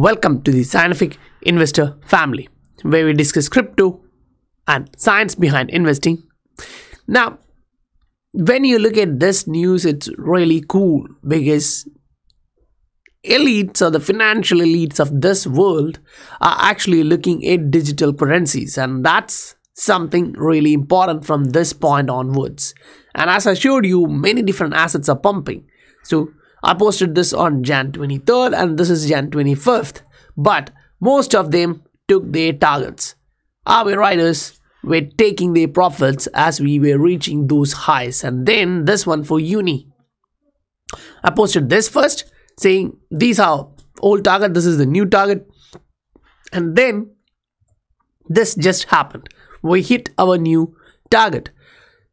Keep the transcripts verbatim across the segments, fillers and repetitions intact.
Welcome to the Scientific Investor family, where we discuss crypto and science behind investing. Now, when you look at this news, it's really cool because elites or the financial elites of this world are actually looking at digital currencies, and that's something really important from this point onwards. And as I showed you, many different assets are pumping. So I posted this on January twenty-third and this is January twenty-fifth, but most of them took their targets. Our riders were taking their profits as we were reaching those highs. And then this one for uni, I posted this first saying these are old target, this is the new target, and then this just happened. We hit our new target.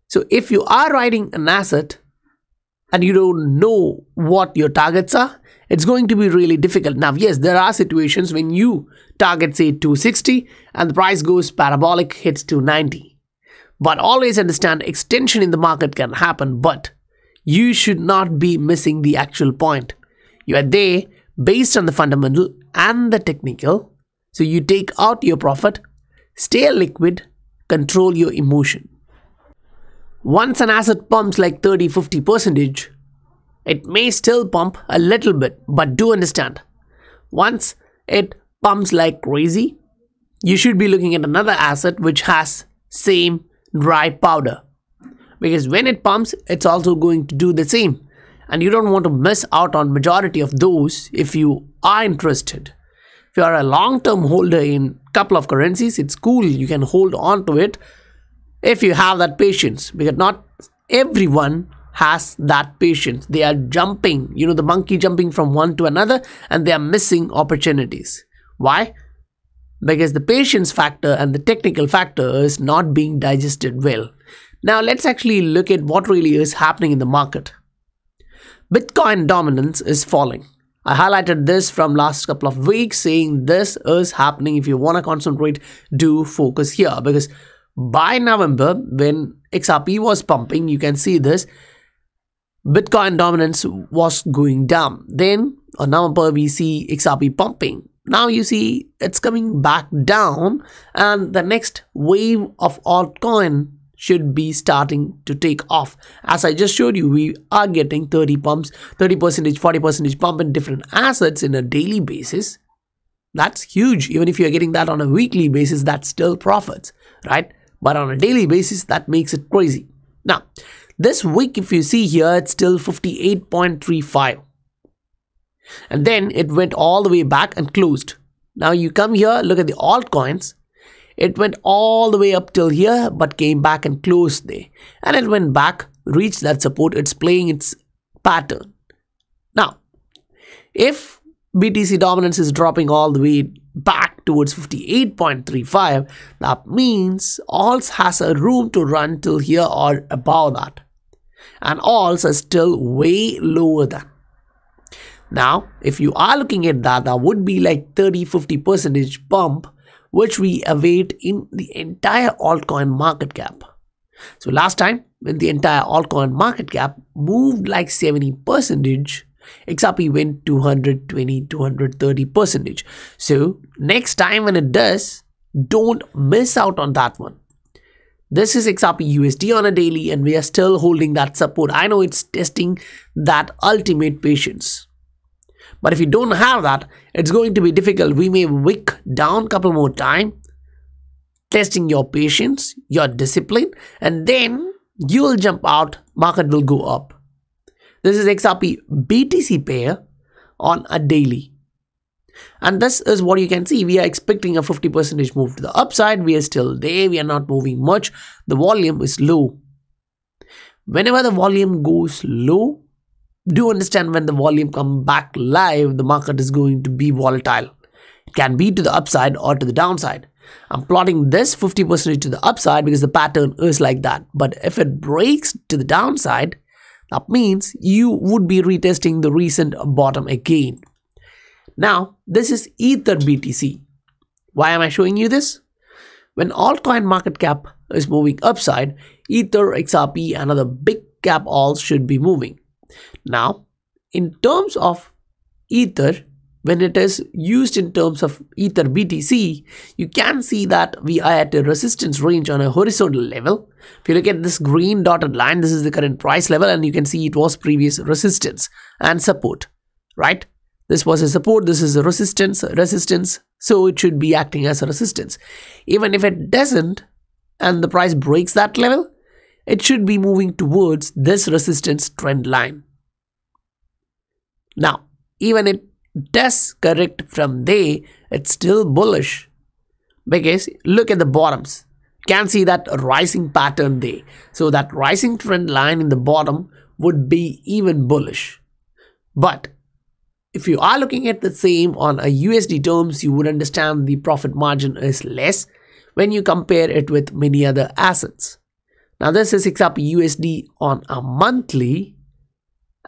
So if you are riding an asset and you don't know what your targets are, it's going to be really difficult. Now, yes, there are situations when you target, say, two sixty and the price goes parabolic, hits two ninety. But always understand, extension in the market can happen, but you should not be missing the actual point. You are there based on the fundamental and the technical. So you take out your profit, stay liquid, control your emotion. Once an asset pumps like thirty to fifty percent, it may still pump a little bit, but do understand, once it pumps like crazy, you should be looking at another asset which has same dry powder, because when it pumps, it's also going to do the same, and you don't want to miss out on majority of those if you are interested. If you are a long-term holder in couple of currencies, it's cool, you can hold on to it if you have that patience, because not everyone has that patience. They are jumping, you know, the monkey jumping from one to another, and they are missing opportunities. Why? Because the patience factor and the technical factor is not being digested well. Now let's actually look at what really is happening in the market. Bitcoin dominance is falling. I highlighted this from last couple of weeks saying this is happening. If you want to concentrate, do focus here, because by November, when X R P was pumping, you can see this, Bitcoin dominance was going down. Then on November, we see X R P pumping. Now you see it's coming back down, and the next wave of altcoin should be starting to take off. As I just showed you, we are getting thirty pumps, thirty percent, forty percent pump in different assets in a daily basis. That's huge. Even if you're getting that on a weekly basis, that's still profits, right? But on a daily basis, that makes it crazy. Now, this week, if you see here, it's still fifty-eight point three five. And then it went all the way back and closed. Now you come here, look at the altcoins. It went all the way up till here, but came back and closed there. And it went back, reached that support. It's playing its pattern. Now, if B T C dominance is dropping all the way back towards fifty-eight point three five, that means alts has a room to run till here or above that, and alts are still way lower than. Now if you are looking at that, that would be like thirty to fifty percent bump which we await in the entire altcoin market cap. So last time when the entire altcoin market cap moved like seventy percent, X R P went two hundred twenty to two hundred thirty percent. So next time when it does, don't miss out on that one. This is X R P U S D on a daily, and we are still holding that support. I know it's testing that ultimate patience, but if you don't have that, it's going to be difficult. We may wick down a couple more time, testing your patience, your discipline, and then you will jump out, market will go up. This is X R P B T C pair on a daily. And this is what you can see. We are expecting a fifty percent move to the upside. We are still there. We are not moving much. The volume is low. Whenever the volume goes low, do understand when the volume comes back live, the market is going to be volatile. It can be to the upside or to the downside. I'm plotting this fifty percent to the upside because the pattern is like that. But if it breaks to the downside, that means you would be retesting the recent bottom again. Now, this is Ether B T C. Why am I showing you this? When altcoin market cap is moving upside, Ether, X R P, and other big cap alts should be moving. Now, in terms of Ether, when it is used in terms of Ether B T C, you can see that we are at a resistance range on a horizontal level. If you look at this green dotted line, this is the current price level, and you can see it was previous resistance and support, right? This was a support, this is a resistance, resistance, so it should be acting as a resistance. Even if it doesn't, and the price breaks that level, it should be moving towards this resistance trend line. Now, even it does correct from there, it's still bullish, because look at the bottoms. You can see that rising pattern there. So that rising trend line in the bottom would be even bullish. But if you are looking at the same on a U S D terms, you would understand the profit margin is less when you compare it with many other assets. Now this is X R P U S D on a monthly,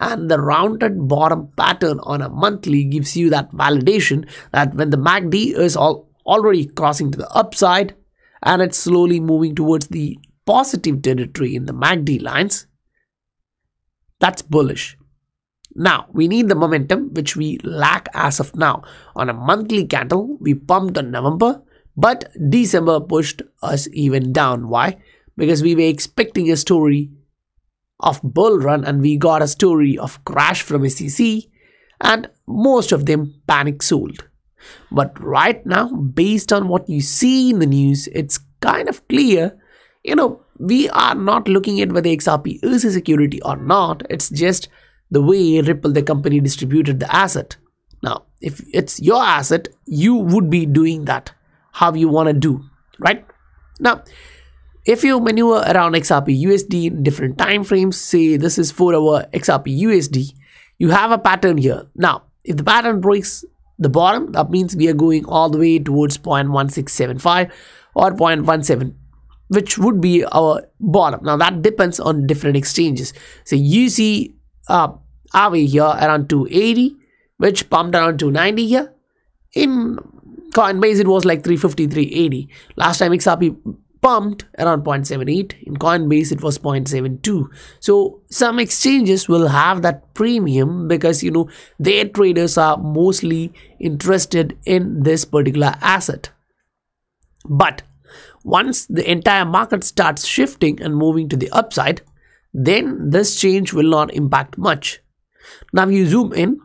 and the rounded bottom pattern on a monthly gives you that validation that when the M A C D is all already crossing to the upside and it's slowly moving towards the positive territory in the M A C D lines, that's bullish. Now, we need the momentum, which we lack as of now. On a monthly candle, we pumped on November, but December pushed us even down. Why? Because we were expecting a story of bull run and we got a story of crash from S E C, and most of them panic sold. But right now, based on what you see in the news, it's kind of clear, you know, we are not looking at whether X R P is a security or not. It's just the way Ripple, the company, distributed the asset. Now, if it's your asset, you would be doing that how you want to do, right? Now, if you maneuver around X R P U S D in different time frames, say this is four hour X R P U S D, you have a pattern here. Now, if the pattern breaks the bottom, that means we are going all the way towards zero point one six seven five or zero point one seven, which would be our bottom. Now, that depends on different exchanges. So, you see Uh, are we here around two eighty, which pumped around two ninety here. In Coinbase, it was like three fifty, three eighty. Last time X R P pumped around zero point seven eight. In Coinbase, it was zero point seven two. So some exchanges will have that premium because, you know, their traders are mostly interested in this particular asset. But once the entire market starts shifting and moving to the upside, then this change will not impact much. Now you zoom in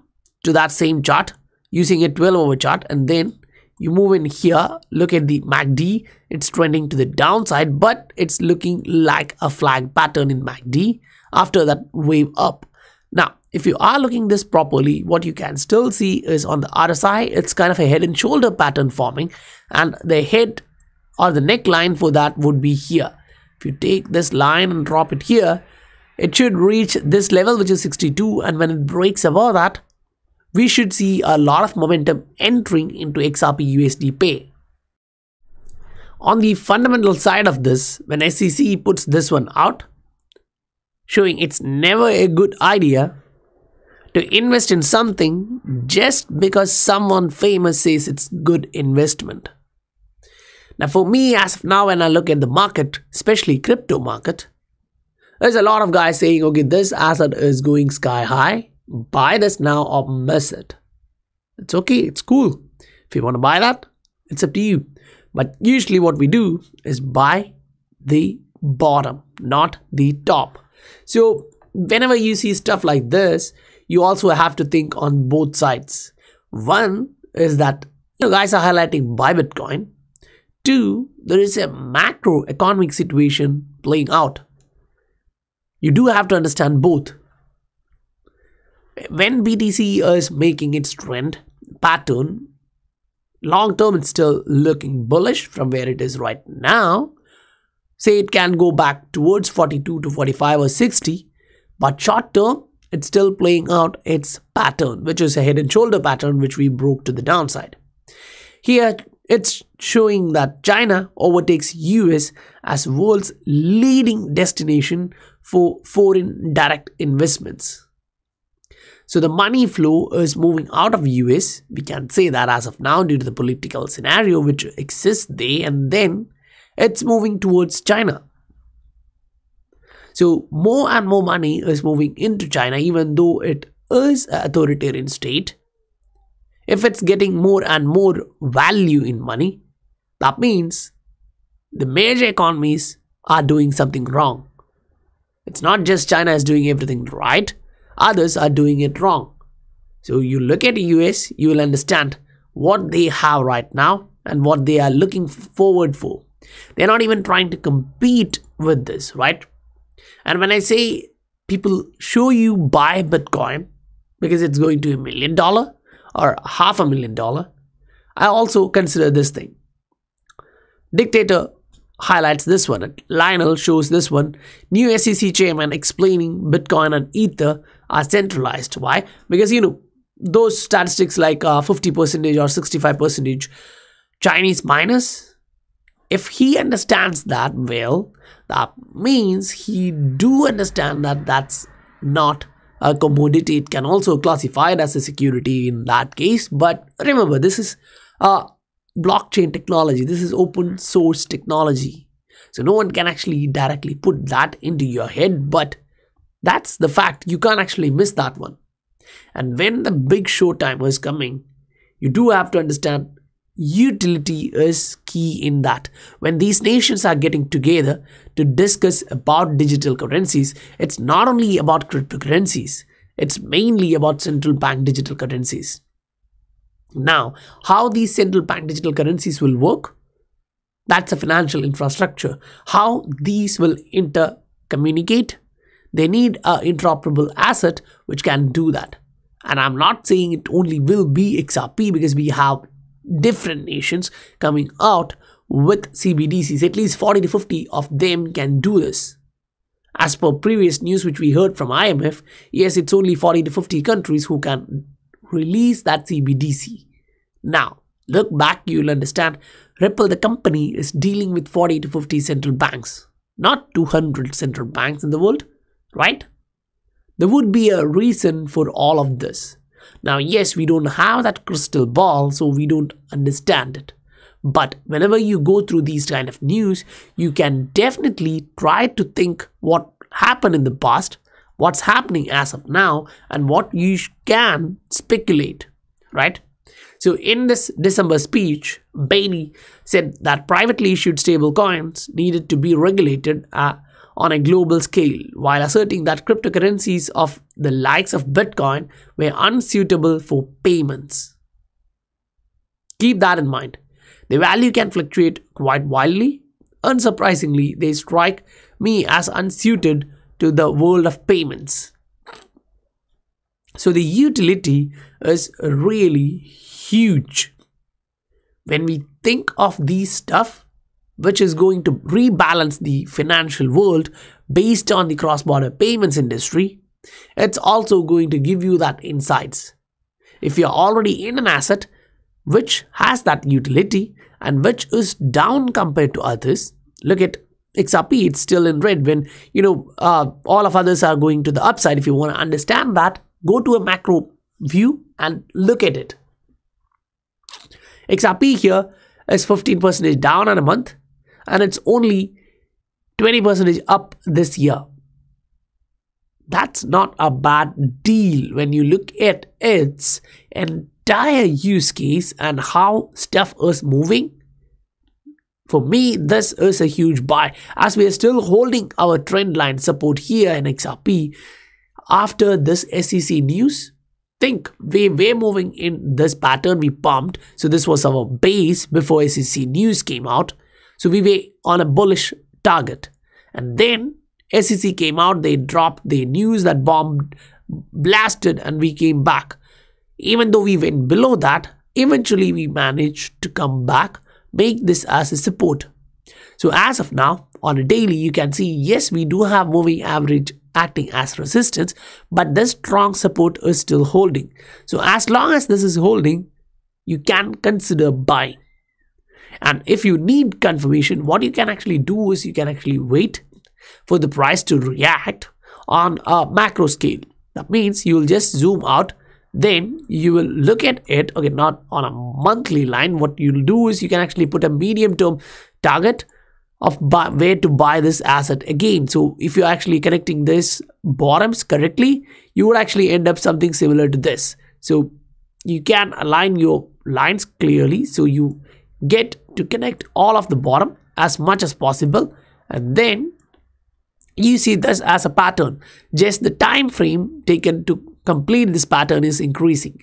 to that same chart using a twelve hour chart, and then you move in here, look at the M A C D, it's trending to the downside, but it's looking like a flag pattern in M A C D after that wave up. Now, if you are looking this properly, what you can still see is on the R S I, it's kind of a head and shoulder pattern forming, and the head or the neckline for that would be here. If you take this line and drop it here, it should reach this level, which is sixty-two, and when it breaks above that, we should see a lot of momentum entering into X R P U S D pay. On the fundamental side of this, when S E C puts this one out, showing it's never a good idea to invest in something just because someone famous says it's good investment. Now, for me, as of now, when I look at the market, especially crypto market, there's a lot of guys saying, okay, this asset is going sky high, buy this now or miss it. It's okay, it's cool. If you want to buy that, it's up to you. But usually what we do is buy the bottom, not the top. So whenever you see stuff like this, you also have to think on both sides. One is that, you know, guys are highlighting buy Bitcoin. Two, there is a macroeconomic situation playing out. You do have to understand both. When B T C is making its trend pattern, long term it's still looking bullish from where it is right now. Say it can go back towards forty-two to forty-five or sixty, but short term it's still playing out its pattern, which is a head and shoulder pattern which we broke to the downside. Here, it's showing that China overtakes U S as world's leading destination for foreign direct investments. So the money flow is moving out of U S. We can say that as of now due to the political scenario which exists there, and then it's moving towards China. So more and more money is moving into China, even though it is an authoritarian state. If it's getting more and more value in money, that means the major economies are doing something wrong. It's not just China is doing everything right, others are doing it wrong. So you look at the U S, you will understand what they have right now and what they are looking forward for. They're not even trying to compete with this, right? And when I say people show you buy Bitcoin because it's going to a million dollar or half a million dollar, I also consider this thing. Dictator highlights this one. Lionel shows this one. New S E C chairman explaining Bitcoin and Ether are centralized. Why? Because, you know, those statistics like fifty percent uh, or sixty-five percent Chinese miners, if he understands that well, that means he do understand that that's not a commodity. It can also classify it as a security in that case. But remember, this is uh, blockchain technology. This is open source technology. So no one can actually directly put that into your head. But that's the fact. You can't actually miss that one. And when the big show timer is coming, you do have to understand utility is key in that. When these nations are getting together to discuss about digital currencies, it's not only about cryptocurrencies, it's mainly about central bank digital currencies. Now, how these central bank digital currencies will work, that's a financial infrastructure. How these will intercommunicate, they need an interoperable asset which can do that. And I'm not saying it only will be X R P, because we have different nations coming out with C B D Cs. At least forty to fifty of them can do this. As per previous news which we heard from I M F, yes, it's only forty to fifty countries who can release that C B D C. Now, look back, you'll understand Ripple, the company, is dealing with forty to fifty central banks, not two hundred central banks in the world, right? There would be a reason for all of this. Now, yes, we don't have that crystal ball, so we don't understand it. But whenever you go through these kind of news, you can definitely try to think what happened in the past, what's happening as of now, and what you can speculate, right? So in this December speech, Bailey said that privately issued stable coins needed to be regulated uh, on a global scale, while asserting that cryptocurrencies of the likes of Bitcoin were unsuitable for payments. Keep that in mind. The value can fluctuate quite wildly. Unsurprisingly, they strike me as unsuited to the world of payments. So the utility is really huge. When we think of these stuff, which is going to rebalance the financial world based on the cross-border payments industry, it's also going to give you that insights. If you're already in an asset which has that utility and which is down compared to others, look at X R P, it's still in red when, you know, uh, all of others are going to the upside. If you want to understand that, go to a macro view and look at it. X R P here is fifteen percent down in a month, and it's only twenty percent up this year. That's not a bad deal when you look at its entire use case and how stuff is moving. For me, this is a huge buy, as we are still holding our trend line support here in X R P. After this S E C news, think we were moving in this pattern. We pumped, so this was our base before S E C news came out. So we were on a bullish target, and then S E C came out. They dropped the news that bombed, blasted, and we came back. Even though we went below that, eventually we managed to come back, make this as a support. So as of now, on a daily, you can see, yes, we do have moving average acting as resistance, but this strong support is still holding. So as long as this is holding, you can consider buying. And if you need confirmation, what you can actually do is you can actually wait for the price to react on a macro scale. That means you will just zoom out, then you will look at it, okay, not on a monthly line. What you'll do is you can actually put a medium term target of buy, where to buy this asset again. So if you're actually connecting this bottoms correctly, you would actually end up something similar to this. So you can align your lines clearly, so you get to connect all of the bottom as much as possible, and then you see this as a pattern. Just the time frame taken to complete this pattern is increasing.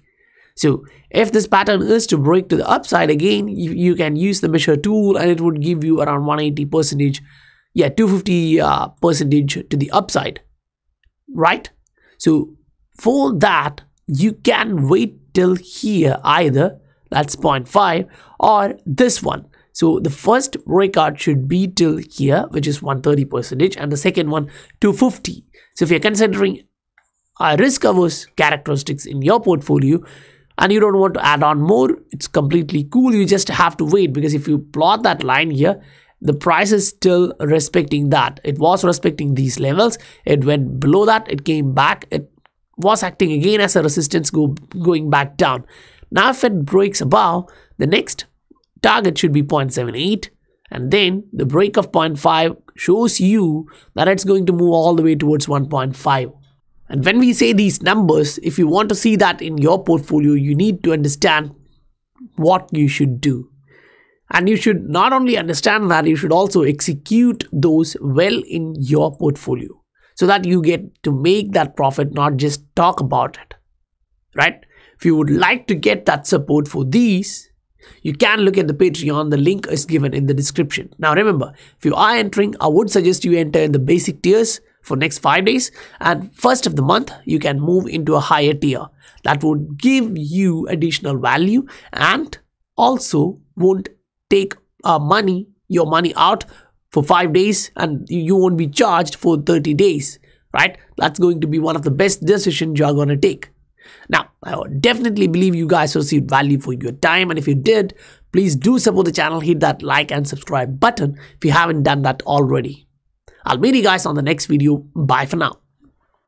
So if this pattern is to break to the upside again, you, you can use the measure tool and it would give you around one hundred eighty percentage, yeah, two hundred fifty uh, percentage to the upside, right? So for that, you can wait till here, either that's zero point five or this one. So the first breakout should be till here, which is one hundred thirty percentage, and the second one two hundred fifty. So if you're considering uh, risk averse characteristics in your portfolio and you don't want to add on more, it's completely cool. You just have to wait, because if you plot that line here, the price is still respecting that. It was respecting these levels. It went below that. It came back. It was acting again as a resistance go, going back down. Now if it breaks above, the next target should be zero point seven eight, and then the break of zero point five shows you that it's going to move all the way towards one point five. And when we say these numbers, if you want to see that in your portfolio, you need to understand what you should do. And you should not only understand that, you should also execute those well in your portfolio, so that you get to make that profit, not just talk about it, right? If you would like to get that support for these, you can look at the Patreon. The link is given in the description. Now remember, if you are entering, I would suggest you enter in the basic tiers for next five days, and first of the month you can move into a higher tier. That would give you additional value and also won't take uh, money, your money out for five days, and you won't be charged for thirty days, right? That's going to be one of the best decisions you're going to take. Now, I definitely believe you guys received value for your time, and if you did, please do support the channel. Hit that like and subscribe button if you haven't done that already. I'll meet you guys on the next video. Bye for now.